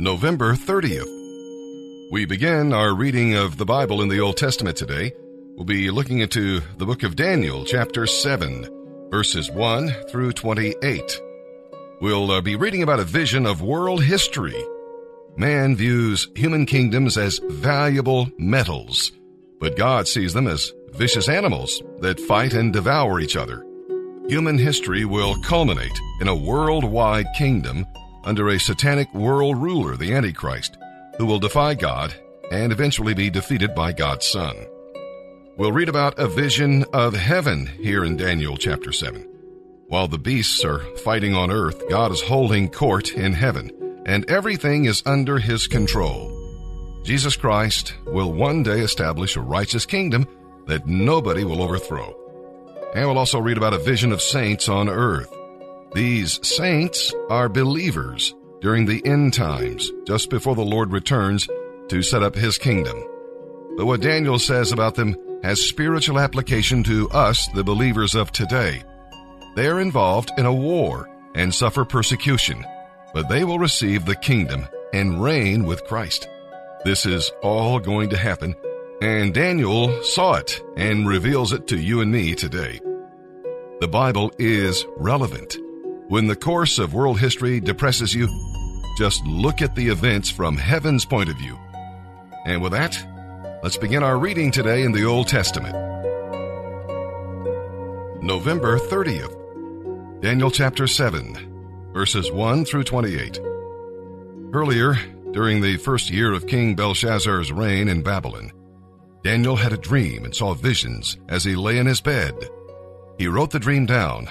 November 30th. We begin our reading of the Bible in the Old Testament today. We'll be looking into the book of Daniel, chapter 7, verses 1 through 28. We'll be reading about a vision of world history. Man views human kingdoms as valuable metals, but God sees them as vicious animals that fight and devour each other. Human history will culminate in a worldwide kingdom under a satanic world ruler, the Antichrist, who will defy God and eventually be defeated by God's Son. We'll read about a vision of heaven here in Daniel chapter 7. While the beasts are fighting on earth, God is holding court in heaven, and everything is under his control. Jesus Christ will one day establish a righteous kingdom that nobody will overthrow. And we'll also read about a vision of saints on earth. These saints are believers during the end times, just before the Lord returns to set up his kingdom. But what Daniel says about them has spiritual application to us, the believers of today. They are involved in a war and suffer persecution, but they will receive the kingdom and reign with Christ. This is all going to happen, and Daniel saw it and reveals it to you and me today. The Bible is relevant. When the course of world history depresses you, just look at the events from heaven's point of view. And with that, let's begin our reading today in the Old Testament. November 30th, Daniel chapter 7, verses 1 through 28. Earlier, during the first year of King Belshazzar's reign in Babylon, Daniel had a dream and saw visions as he lay in his bed. He wrote the dream down,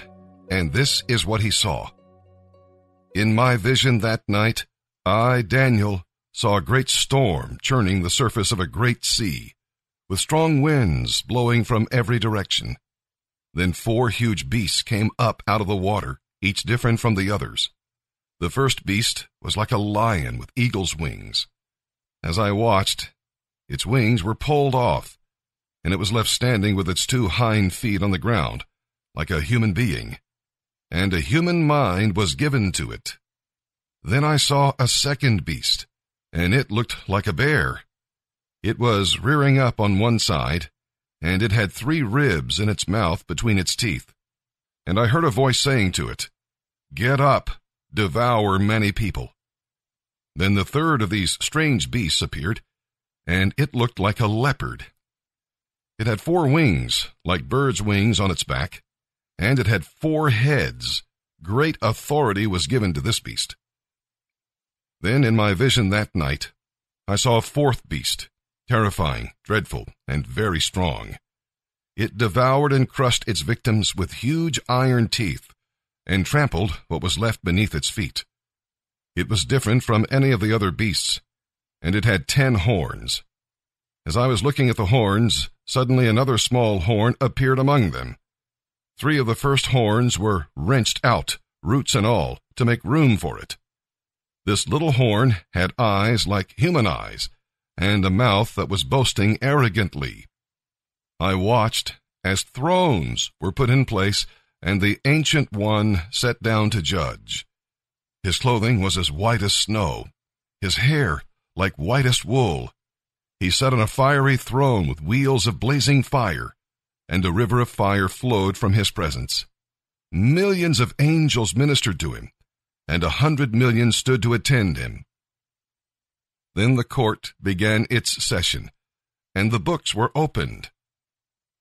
and this is what he saw. In my vision that night, I, Daniel, saw a great storm churning the surface of a great sea, with strong winds blowing from every direction. Then 4 huge beasts came up out of the water, each different from the others. The first beast was like a lion with eagle's wings. As I watched, its wings were pulled off, and it was left standing with its 2 hind feet on the ground, like a human being, and a human mind was given to it. Then I saw a second beast, and it looked like a bear. It was rearing up on one side, and it had 3 ribs in its mouth between its teeth. And I heard a voice saying to it, "Get up, devour many people." Then the third of these strange beasts appeared, and it looked like a leopard. It had 4 wings, like birds' wings on its back, and it had 4 heads. Great authority was given to this beast. Then in my vision that night, I saw a 4th beast, terrifying, dreadful, and very strong. It devoured and crushed its victims with huge iron teeth, and trampled what was left beneath its feet. It was different from any of the other beasts, and it had 10 horns. As I was looking at the horns, suddenly another small horn appeared among them. 3 of the first horns were wrenched out, roots and all, to make room for it. This little horn had eyes like human eyes, and a mouth that was boasting arrogantly. I watched as thrones were put in place, and the Ancient One sat down to judge. His clothing was as white as snow, his hair like whitest wool. He sat on a fiery throne with wheels of blazing fire, and a river of fire flowed from his presence. Millions of angels ministered to him, and 100 million stood to attend him. Then the court began its session, and the books were opened.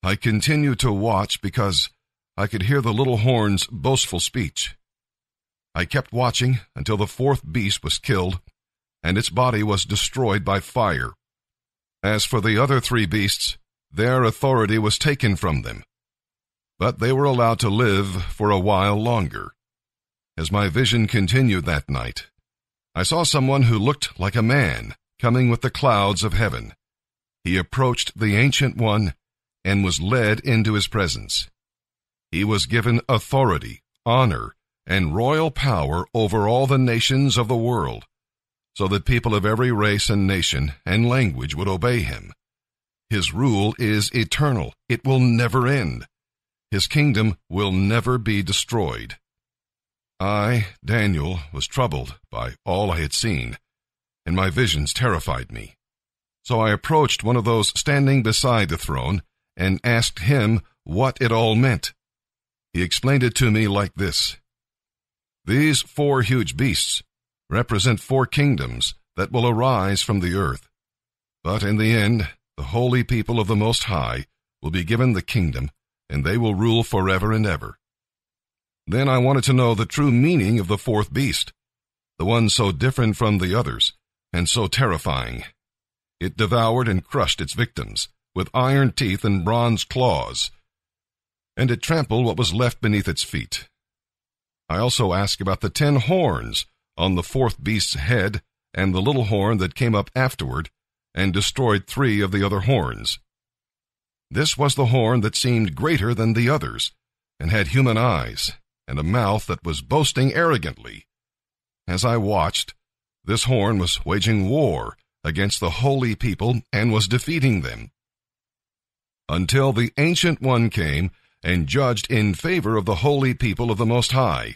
I continued to watch because I could hear the little horn's boastful speech. I kept watching until the 4th beast was killed, and its body was destroyed by fire. As for the other 3 beasts, their authority was taken from them, but they were allowed to live for a while longer. As my vision continued that night, I saw someone who looked like a man coming with the clouds of heaven. He approached the Ancient One and was led into his presence. He was given authority, honor, and royal power over all the nations of the world, so that people of every race and nation and language would obey him. His rule is eternal. It will never end. His kingdom will never be destroyed. I, Daniel, was troubled by all I had seen, and my visions terrified me. So I approached one of those standing beside the throne and asked him what it all meant. He explained it to me like this. These four huge beasts represent four kingdoms that will arise from the earth. But in the end, the holy people of the Most High will be given the kingdom, and they will rule forever and ever. Then I wanted to know the true meaning of the fourth beast, the one so different from the others, and so terrifying. It devoured and crushed its victims with iron teeth and bronze claws, and it trampled what was left beneath its feet. I also asked about the 10 horns on the fourth beast's head and the little horn that came up afterward and destroyed 3 of the other horns. This was the horn that seemed greater than the others and had human eyes and a mouth that was boasting arrogantly. As I watched, this horn was waging war against the holy people and was defeating them, until the Ancient One came and judged in favor of the holy people of the Most High.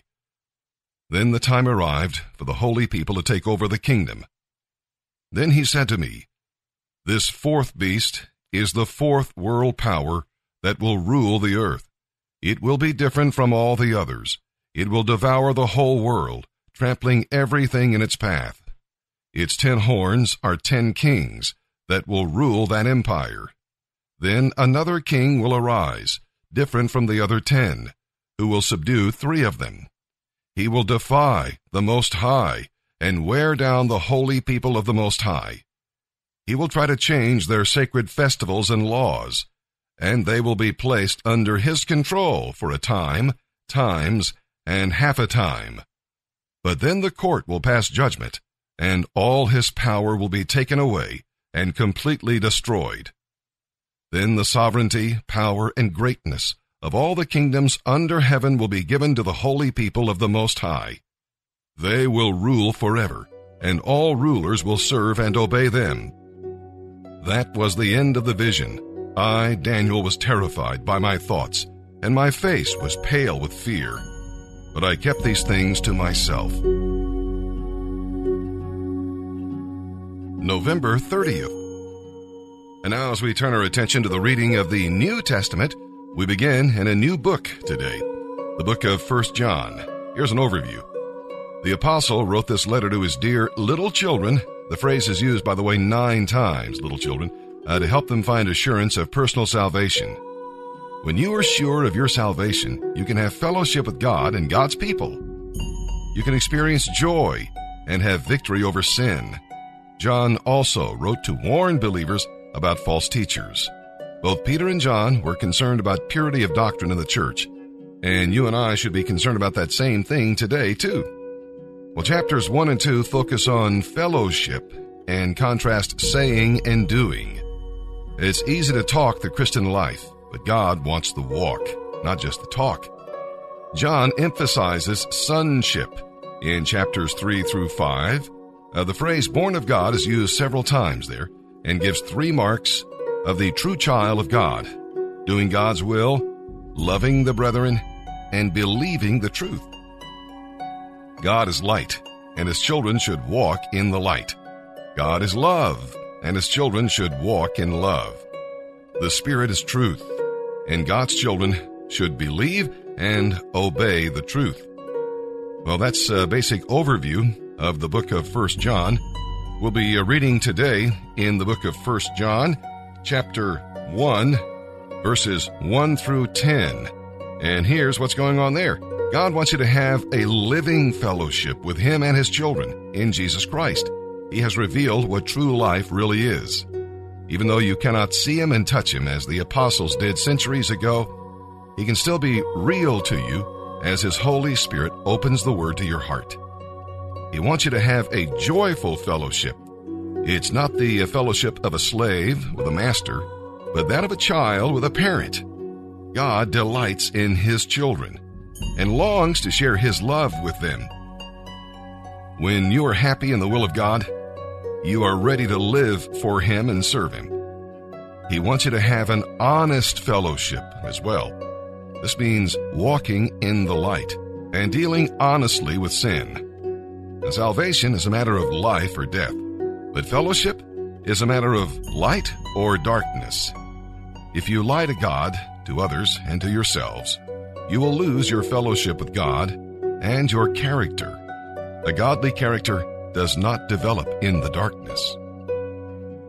Then the time arrived for the holy people to take over the kingdom. Then he said to me, "This fourth beast is the fourth world power that will rule the earth. It will be different from all the others. It will devour the whole world, trampling everything in its path. Its 10 horns are 10 kings that will rule that empire. Then another king will arise, different from the other 10, who will subdue 3 of them. He will defy the Most High and wear down the holy people of the Most High. He will try to change their sacred festivals and laws, and they will be placed under his control for a time, times, and half a time. But then the court will pass judgment, and all his power will be taken away and completely destroyed. Then the sovereignty, power, and greatness of all the kingdoms under heaven will be given to the holy people of the Most High. They will rule forever, and all rulers will serve and obey them." That was the end of the vision. I, Daniel, was terrified by my thoughts, and my face was pale with fear. But I kept these things to myself. November 30th. And now as we turn our attention to the reading of the New Testament, we begin in a new book today, the book of 1 John. Here's an overview. The apostle wrote this letter to his dear little children. The phrase is used, by the way, 9 times, little children, to help them find assurance of personal salvation. When you are sure of your salvation, you can have fellowship with God and God's people. You can experience joy and have victory over sin. John also wrote to warn believers about false teachers. Both Peter and John were concerned about purity of doctrine in the church, and you and I should be concerned about that same thing today too. Well, chapters 1 and 2 focus on fellowship and contrast saying and doing. It's easy to talk the Christian life, but God wants the walk, not just the talk. John emphasizes sonship in chapters 3 through 5. The phrase born of God is used several times there, and gives 3 marks of the true child of God: doing God's will, loving the brethren, and believing the truth. God is light, and his children should walk in the light. God is love, and his children should walk in love. The Spirit is truth, and God's children should believe and obey the truth. Well, that's a basic overview of the book of 1 John. We'll be reading today in the book of 1 John, chapter 1, verses 1 through 10. And here's what's going on there. God wants you to have a living fellowship with him and his children in Jesus Christ. He has revealed what true life really is. Even though you cannot see him and touch him as the apostles did centuries ago, he can still be real to you as his Holy Spirit opens the word to your heart. He wants you to have a joyful fellowship. It's not the fellowship of a slave with a master, but that of a child with a parent. God delights in his children and longs to share his love with them. When you are happy in the will of God, you are ready to live for him and serve him. He wants you to have an honest fellowship as well. This means walking in the light and dealing honestly with sin. Now, salvation is a matter of life or death. But fellowship is a matter of light or darkness. If you lie to God, to others, and to yourselves, you will lose your fellowship with God and your character. A godly character does not develop in the darkness.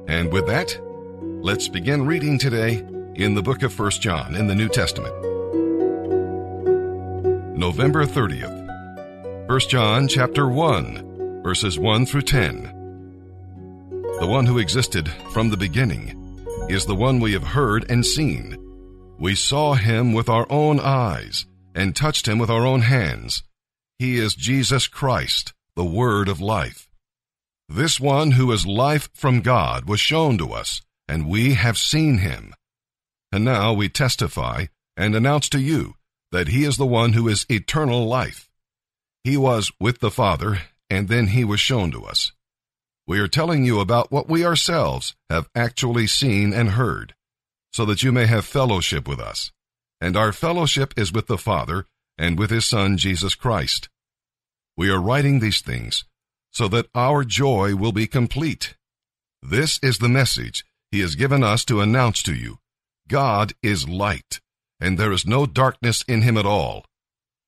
And with that, let's begin reading today in the book of 1 John in the New Testament. November 30th, 1 John chapter 1, verses 1 through 10. The one who existed from the beginning is the one we have heard and seen. We saw him with our own eyes and touched him with our own hands. He is Jesus Christ, the Word of life. This one who is life from God was shown to us, and we have seen him. And now we testify and announce to you that he is the one who is eternal life. He was with the Father, and then he was shown to us. We are telling you about what we ourselves have actually seen and heard, so that you may have fellowship with us. And our fellowship is with the Father and with his Son, Jesus Christ. We are writing these things so that our joy will be complete. This is the message he has given us to announce to you. God is light, and there is no darkness in him at all.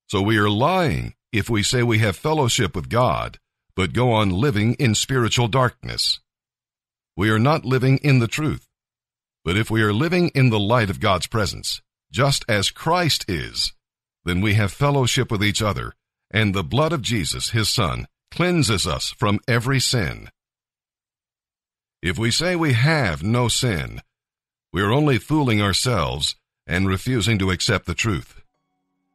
So we are lying if we say we have fellowship with God, but go on living in spiritual darkness. We are not living in the truth. But if we are living in the light of God's presence, just as Christ is, then we have fellowship with each other, and the blood of Jesus, his Son, cleanses us from every sin. If we say we have no sin, we are only fooling ourselves and refusing to accept the truth.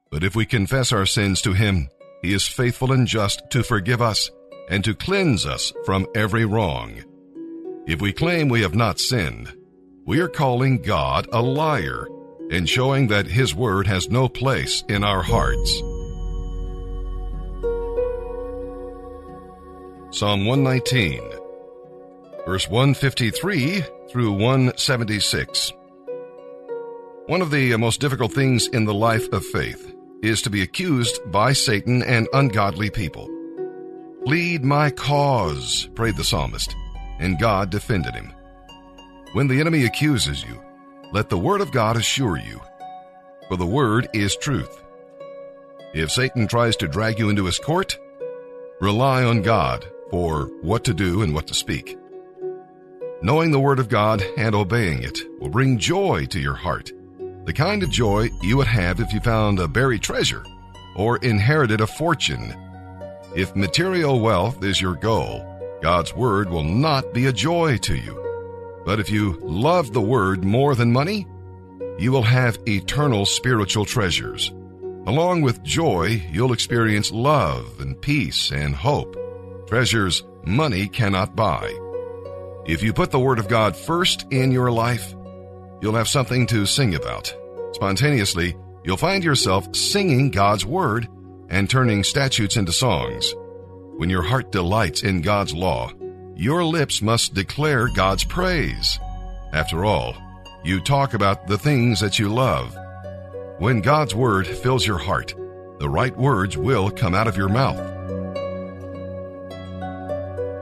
But if we confess our sins to him, he is faithful and just to forgive us and to cleanse us from every wrong. If we claim we have not sinned, we are calling God a liar and showing that his word has no place in our hearts. Psalm 119, verse 153 through 176. One of the most difficult things in the life of faith is to be accused by Satan and ungodly people. "Plead my cause," prayed the psalmist, and God defended him. When the enemy accuses you, let the word of God assure you, for the word is truth. If Satan tries to drag you into his court, rely on God for what to do and what to speak. Knowing the word of God and obeying it will bring joy to your heart, the kind of joy you would have if you found a buried treasure or inherited a fortune. If material wealth is your goal, God's word will not be a joy to you. But if you love the word more than money, you will have eternal spiritual treasures. Along with joy, you'll experience love and peace and hope, treasures money cannot buy. If you put the word of God first in your life, you'll have something to sing about. Spontaneously, you'll find yourself singing God's word and turning statutes into songs. When your heart delights in God's law, your lips must declare God's praise. After all, you talk about the things that you love. When God's word fills your heart, the right words will come out of your mouth.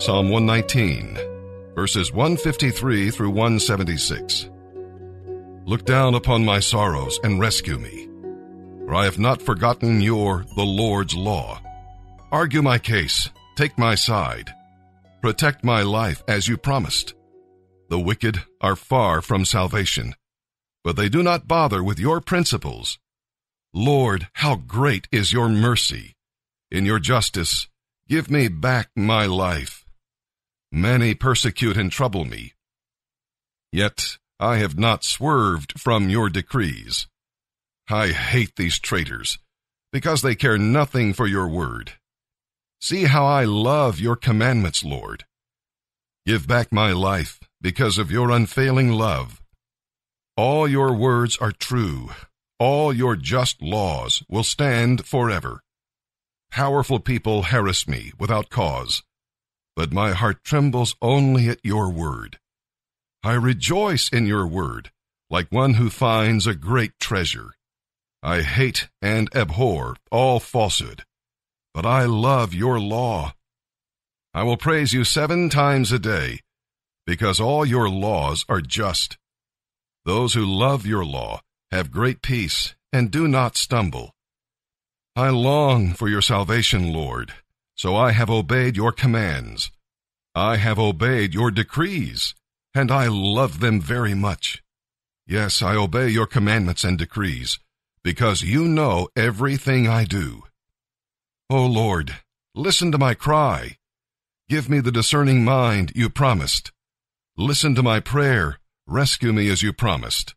Psalm 119, verses 153 through 176. Look down upon my sorrows and rescue me, for I have not forgotten the Lord's law. Argue my case, take my side. Protect my life as you promised. The wicked are far from salvation, but they do not bother with your principles. Lord, how great is your mercy. In your justice, give me back my life. Many persecute and trouble me, yet I have not swerved from your decrees. I hate these traitors, because they care nothing for your word. See how I love your commandments, Lord. Give back my life because of your unfailing love. All your words are true. All your just laws will stand forever. Powerful people harass me without cause, but my heart trembles only at your word. I rejoice in your word, like one who finds a great treasure. I hate and abhor all falsehood, but I love your law. I will praise you 7 times a day, because all your laws are just. Those who love your law have great peace and do not stumble. I long for your salvation, Lord, so I have obeyed your commands. I have obeyed your decrees, and I love them very much. Yes, I obey your commandments and decrees, because you know everything I do. O Lord, listen to my cry. Give me the discerning mind you promised. Listen to my prayer. Rescue me as you promised.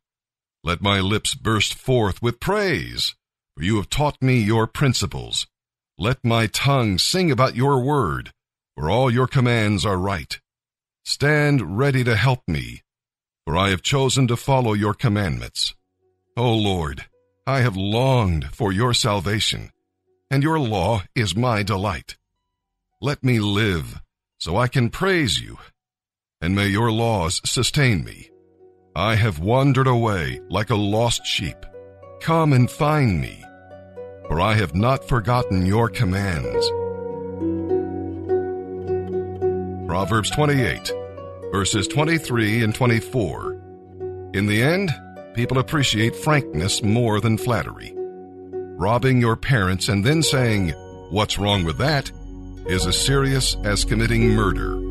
Let my lips burst forth with praise, for you have taught me your principles. Let my tongue sing about your word, for all your commands are right. Stand ready to help me, for I have chosen to follow your commandments. O Lord, I have longed for your salvation, and your law is my delight. Let me live, so I can praise you, and may your laws sustain me. I have wandered away like a lost sheep. Come and find me, for I have not forgotten your commands. Proverbs 28, verses 23 and 24. In the end, people appreciate frankness more than flattery. Robbing your parents and then saying, "What's wrong with that?" is as serious as committing murder.